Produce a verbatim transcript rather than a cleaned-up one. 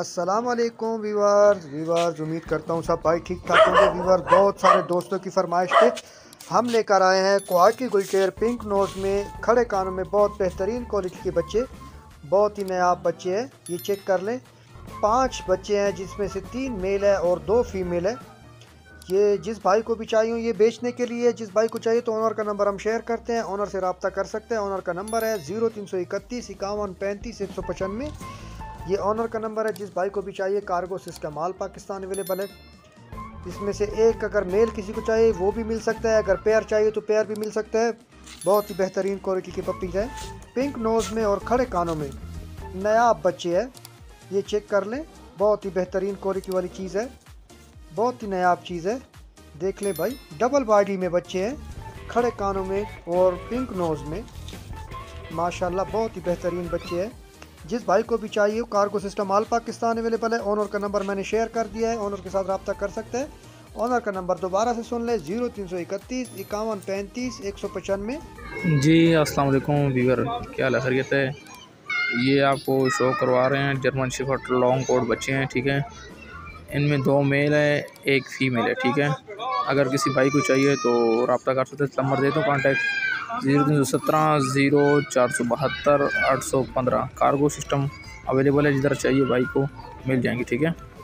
अस्सलाम वालेकुम viewers viewers उम्मीद करता हूँ सब भाई ठीक ठाक होंगे। व्यूअर्स बहुत सारे दोस्तों की फरमाइश पे हम लेकर आए हैं कोहाटी गुलटेर पिंक नोज़ में खड़े कानों में बहुत बेहतरीन क्वालिटी के बच्चे, बहुत ही नायाब बच्चे हैं। ये चेक कर लें, पांच बच्चे हैं जिसमें से तीन मेल है और दो फीमेल है। ये जिस भाई को भी चाहिए ये बेचने के लिए, जिस भाई को चाहिए तो ओनर का नंबर हम शेयर करते हैं, ओनर से रब्ता कर सकते हैं। ओनर का नंबर है ज़ीरो तीन सौ इकतीस इक्यावन पैंतीस एक सौ पचानवे, ये ऑनर का नंबर है। जिस भाई को भी चाहिए कार्गो से इसका माल पाकिस्तान अवेलेबल है। इसमें से एक अगर मेल किसी को चाहिए वो भी मिल सकता है, अगर पेयर चाहिए तो पेयर भी मिल सकता है। बहुत ही बेहतरीन क्वालिटी की पपीज़ है, पिंक नोज़ में और खड़े कानों में नायाब बच्चे है। ये चेक कर लें, बहुत ही बेहतरीन क्वालिटी वाली चीज़ है, बहुत ही नायाब चीज़ है। देख लें भाई, डबल बॉडी में बच्चे हैं खड़े कानों में और पिंक नोज़ में, माशाल्लाह बहुत ही बेहतरीन बच्चे हैं। जिस भाई को भी चाहिए cargo system all Pakistan available है। ओनर का नंबर मैंने शेयर कर दिया है, ओनर के साथ रब्ता कर सकते हैं। ओनर का नंबर दोबारा से सुन लें, जीरो तीन सौ इकतीस इक्यावन पैंतीस एक सौ पचानवे। जी अस्सलाम वालेकुम व्यूअर, क्या हाल खैरियत है? ये आपको शो करवा रहे हैं जर्मन शेफर्ड लॉन्ग कोट बच्चे हैं, ठीक है। इनमें दो मेल है एक फीमेल है, ठीक है। अगर किसी भाई को चाहिए तो रब्ता कर सकते हैं, नंबर दे दो कॉन्टैक्ट ज़ीरो तीन सौ सत्रह ज़ीरो चार सौ बहत्तर आठ सौ पंद्रह। कार्गो सिस्टम अवेलेबल है, जिधर चाहिए भाई को मिल जाएंगे, ठीक है।